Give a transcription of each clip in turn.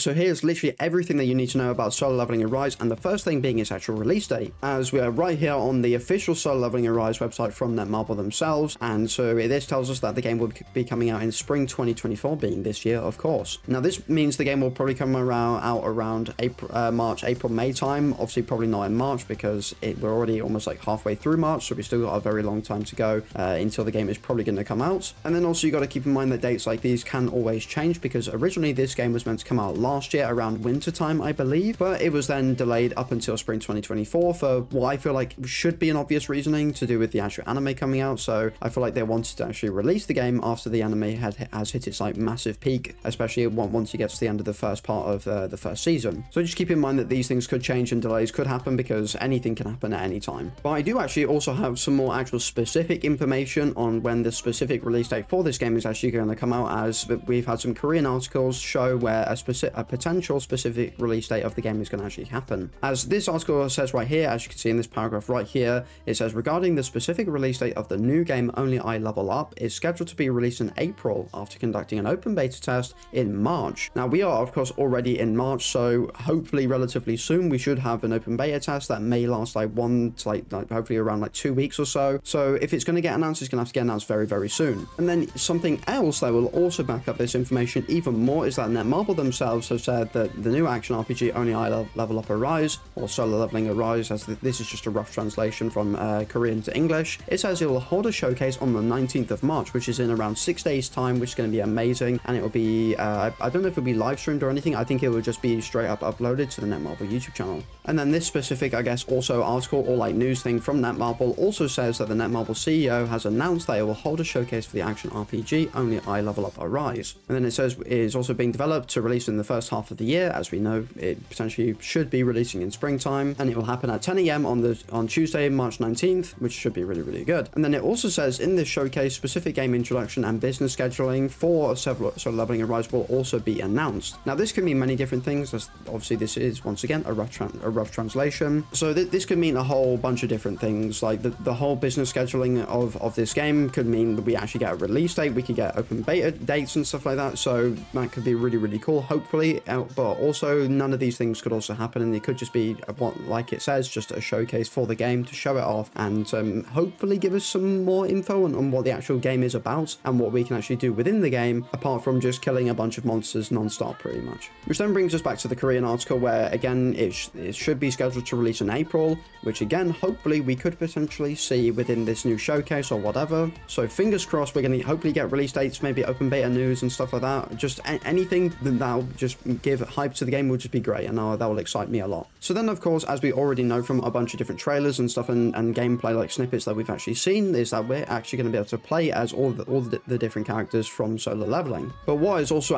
So here's literally everything that you need to know about Solo Leveling Arise, and the first thing being its actual release date, as we are right here on the official Solo Leveling Arise website from Netmarble themselves. And so this tells us that the game will be coming out in spring 2024, being this year, of course. Now this means the game will probably come out around April, March, April, May time. Obviously probably not in March, because we're already almost like halfway through March, so we still got a very long time to go until the game is probably going to come out. And then also you got to keep in mind that dates like these can always change, because originally this game was meant to come out last year around winter time, I believe, but it was then delayed up until spring 2024 for what I feel like should be an obvious reasoning to do with the actual anime coming out. So I feel like they wanted to actually release the game after the anime has hit its like massive peak, especially once it gets to the end of the first part of the first season. So just keep in mind that these things could change and delays could happen, because anything can happen at any time. But I do actually also have some more actual specific information on when the specific release date for this game is actually going to come out, as we've had some Korean articles show where a potential specific release date of the game is going to actually happen. As this article says right here, as you can see in this paragraph right here, it says, regarding the specific release date of the new game Only I Level Up is scheduled to be released in April after conducting an open beta test in March. Now we are of course already in March, so hopefully relatively soon we should have an open beta test that may last like hopefully around like 2 weeks or so. So if it's going to get announced, it's going to have to get announced very, very soon. And then something else that will also back up this information even more is that Netmarble themselves have said that the new action RPG Only I Level Up Arise, or Solo Leveling Arise, as this is just a rough translation from Korean to English, it says it will hold a showcase on the 19th of March, which is in around 6 days time, which is going to be amazing. And it will be I don't know if it'll be live streamed or anything. I think it will just be straight up uploaded to the Netmarble YouTube channel. And then this specific, I guess, also article or like news thing from Netmarble also says that the Netmarble CEO has announced that it will hold a showcase for the action RPG Only I Level Up Arise. And then it says it is also being developed to release in the first half of the year. As we know, it potentially should be releasing in springtime, and it will happen at 10 a.m. on Tuesday, March 19th, which should be really, really good. And then it also says in this showcase, specific game introduction and business scheduling for several Solo Leveling Arise will also be announced. Now this could mean many different things. Obviously this is once again a rough translation, so this could mean a whole bunch of different things. Like the whole business scheduling of this game could mean that we actually get a release date, we could get open beta dates and stuff like that, so that could be really, really cool, hopefully. But also none of these things could also happen, and it could just be, like it says, just a showcase for the game to show it off and hopefully give us some more info on what the actual game is about and what we can actually do within the game, apart from just killing a bunch of monsters non-stop pretty much. Which then brings us back to the Korean article, where again it should be scheduled to release in April, which again hopefully we could potentially see within this new showcase or whatever. So fingers crossed we're going to hopefully get release dates, maybe open beta news and stuff like that. Just anything that'll just give hype to the game will just be great, and that will excite me a lot. So then of course, as we already know from a bunch of different trailers and stuff and gameplay like snippets that we've actually seen, is that we're actually going to be able to play as all the different characters from Solo Leveling. But what has also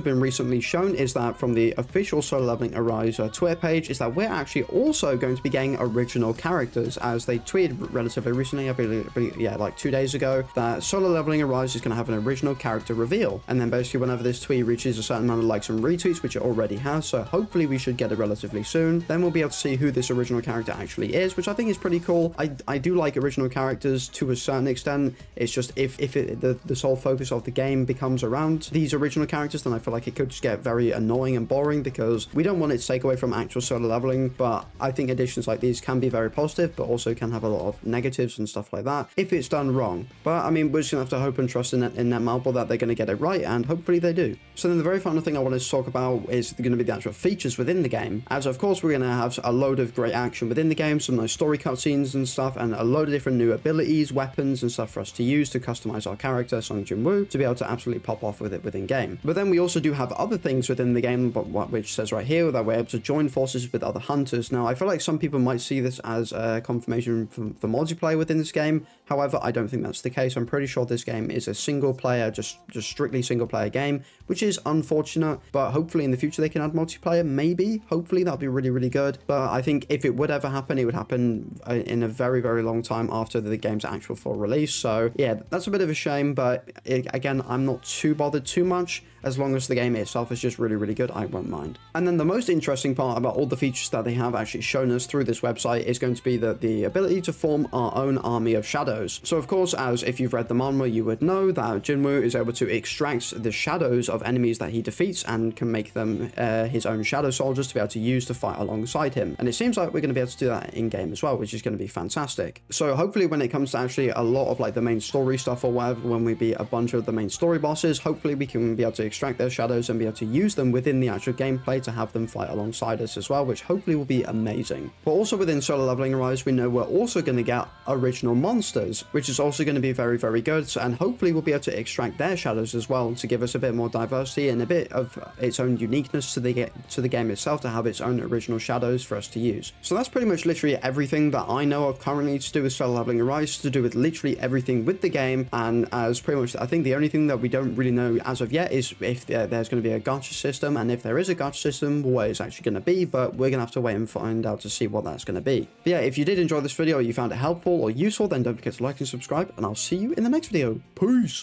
been recently shown is that from the official Solo Leveling Arise Twitter page is that we're actually also going to be getting original characters, as they tweeted relatively recently, I believe, yeah, like 2 days ago, that Solo Leveling Arise is going to have an original character reveal. And then basically whenever this tweet reaches a certain amount of likes and retweets, which it already has, so hopefully we should get it relatively soon, then we'll be able to see who this original character actually is, which I think is pretty cool. I do like original characters to a certain extent. It's just if the sole focus of the game becomes around these original characters, then I feel like it could just get very annoying and boring, because we don't want it to take away from actual Solo Leveling. But I think additions like these can be very positive, but also can have a lot of negatives and stuff like that if it's done wrong. But I mean, we're just gonna have to hope and trust in Netmarble that they're gonna get it right, and hopefully they do. So then the very final thing I wanted to talk about is gonna be the actual features within the game, as of course we're gonna have a load of great action within the game, some nice story cutscenes and stuff, and a load of different new abilities, weapons and stuff for us to use to customize our character Sung Jin-Woo to be able to absolutely pop off with it within game. But then we also do have other things within the game, which says right here that we're able to join forces with other hunters. Now I feel like some people might see this as a confirmation for multiplayer within this game. However, I don't think that's the case. I'm pretty sure this game is a single player, just strictly single player game, which is unfortunate, but hopefully in the future they can add multiplayer, maybe. Hopefully that'll be really, really good. But I think if it would ever happen, it would happen in a very, very long time after the game's actual full release. So yeah, that's a bit of a shame, but again, I'm not too bothered too much. As long as the game itself is just really, really good, I won't mind. And then the most interesting part about all the features that they have actually shown us through this website is going to be the ability to form our own army of shadows. shadows. So of course, as if you've read the manhwa, you would know that Jin-Woo is able to extract the shadows of enemies that he defeats and can make them his own shadow soldiers to be able to use to fight alongside him. And it seems like we're going to be able to do that in game as well, which is going to be fantastic. So hopefully when it comes to actually a lot of like the main story stuff or whatever, when we beat a bunch of the main story bosses, hopefully we can be able to extract their shadows and be able to use them within the actual gameplay to have them fight alongside us as well, which hopefully will be amazing. But also within Solo Leveling Arise, we know we're also going to get original monsters, which is also going to be very, very good. And hopefully we'll be able to extract their shadows as well to give us a bit more diversity and a bit of its own uniqueness to the game itself, to have its own original shadows for us to use. So that's pretty much literally everything that I know of currently to do with Solo Leveling Arise, to do with literally everything with the game. And as pretty much, I think the only thing that we don't really know as of yet is if there's going to be a gacha system, and if there is a gacha system, what it's actually going to be. But we're going to have to wait and find out to see what that's going to be. But yeah, if you did enjoy this video or you found it helpful or useful, then don't forget to like and subscribe, and I'll see you in the next video. Peace!